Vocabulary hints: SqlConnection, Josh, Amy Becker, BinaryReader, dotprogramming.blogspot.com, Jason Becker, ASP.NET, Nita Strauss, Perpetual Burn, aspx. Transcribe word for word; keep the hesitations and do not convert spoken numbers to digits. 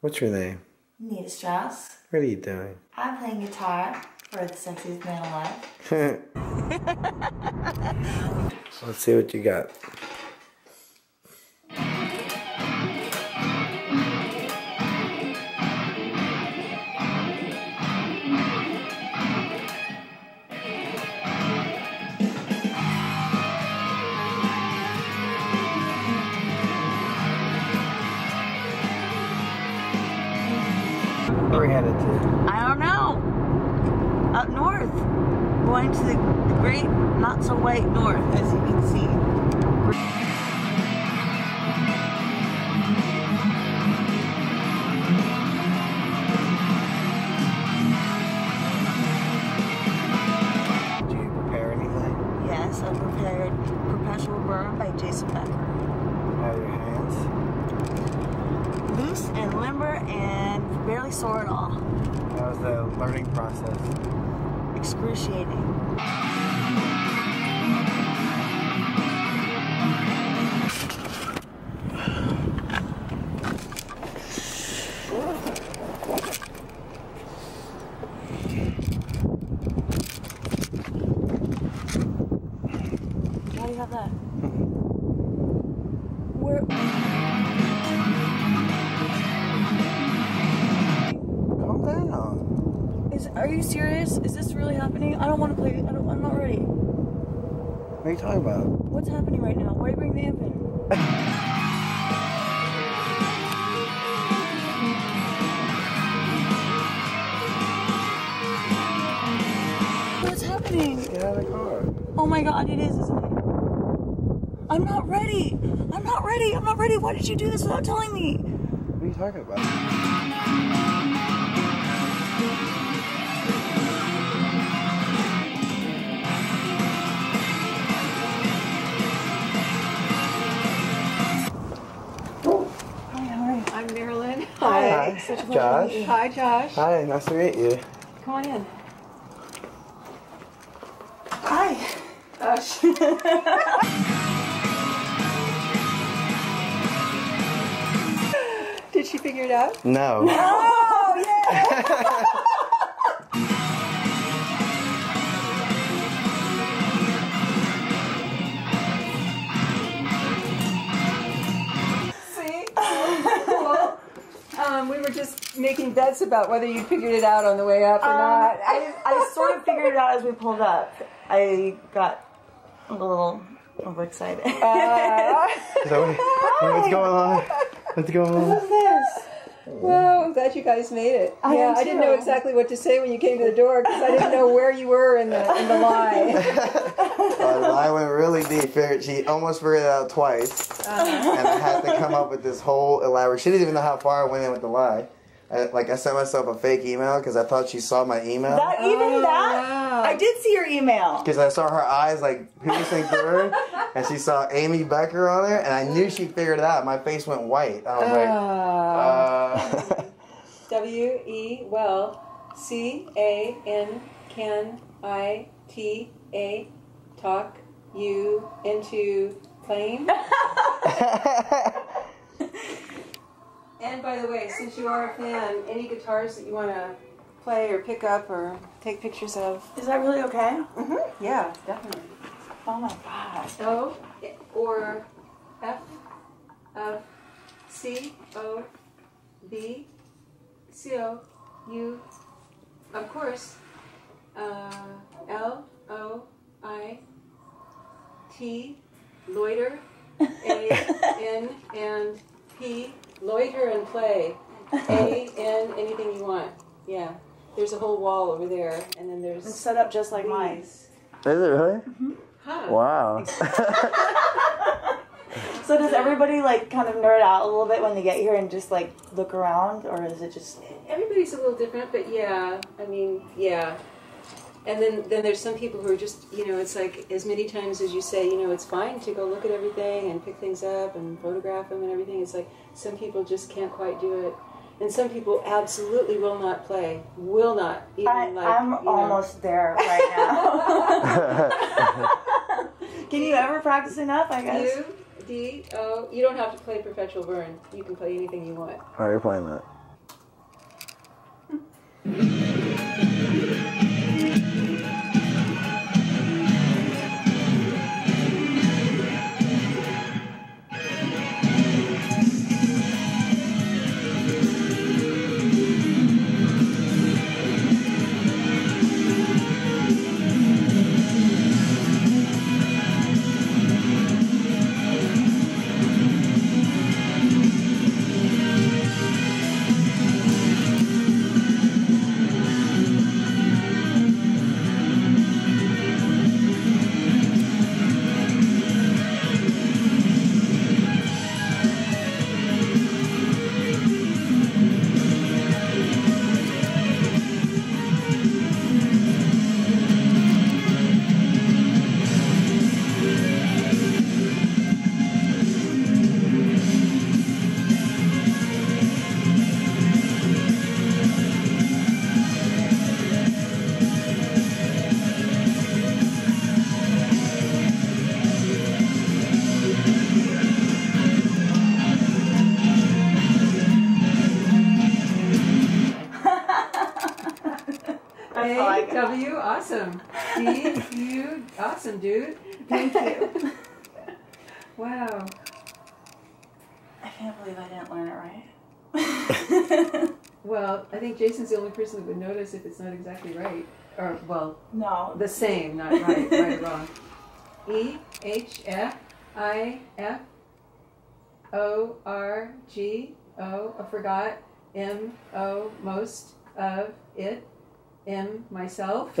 What's your name? Nita Strauss. What are you doing? I'm playing guitar for the sexiest man alive. Let's see what you got. Where are we headed to? I don't know. Up north. Going to the great, not so white north, as you can see. Did you prepare anything? Yes, I prepared Perpetual Burn by Jason Becker. How are your hands? Loose and limber and barely sore at all. How was the learning process? Excruciating. Why do you have that? Where? Is, are you serious? Is this really happening? I don't want to play. I don't, I'm not ready. What are you talking about? What's happening right now? Why do you bring the amp in? What's happening? Get out of the car. Oh my god, it is, isn't it? I'm not ready. I'm not ready. I'm not ready. Why did you do this without telling me? What are you talking about? Hi, Hi. Such a Josh. Hi, Josh. Hi, nice to meet you. Come on in. Hi, Josh. Did she figure it out? No. No, oh, yeah. Um, we were just making bets about whether you figured it out on the way up or um, not. I, I sort of figured it out as we pulled up. I got a little overexcited. Uh, so, what's going on? What's going on? What is this? Well, I'm glad you guys made it. I yeah, I didn't know exactly what to say when you came to the door because I didn't know where you were in the in the line. Well, the line went really deep. She almost figured it out twice, uh-huh. and I had to come up with this whole elaborate. She didn't even know how far I went in with the lie. I, like I sent myself a fake email because I thought she saw my email. Not even oh, that. Wow. I did see your email because I saw her eyes like piercing through, and she saw Amy Becker on there, and I knew she figured it out. My face went white. I was uh, like, uh. W e well c a n can I t a talk you into playing. And by the way, since you are a fan, any guitars that you want to play or pick up or take pictures of? Is that really okay? Mm-hmm. Yeah, definitely. Oh my god. O or F F C O B C O U, of course, uh, L O I T, loiter, A N and P. Loiter and play. A, N, anything you want. Yeah. There's a whole wall over there, and then there's... It's set up just like mine. Is it really? Mm-hmm. Huh. Wow. So does everybody, like, kind of nerd out a little bit when they get here and just, like, look around, or is it just... Everybody's a little different, but yeah. I mean, yeah. And then, then there's some people who are just, you know, it's like as many times as you say, you know, it's fine to go look at everything and pick things up and photograph them and everything. It's like some people just can't quite do it. And some people absolutely will not play, will not. Even I, like, I'm you know. almost there right now. Can you ever practice enough, I guess? U, D, O. You don't have to play Perpetual Burn. You can play anything you want. Oh, you're playing that. J W, awesome. D U, awesome, dude. Thank you. Wow. I can't believe I didn't learn it right. Well, I think Jason's the only person that would notice if it's not exactly right. Or, well, no, the same, not right, right or wrong. E, H, F, I, F, O, R, G, O, I forgot, M, O, most, of, it, M, myself.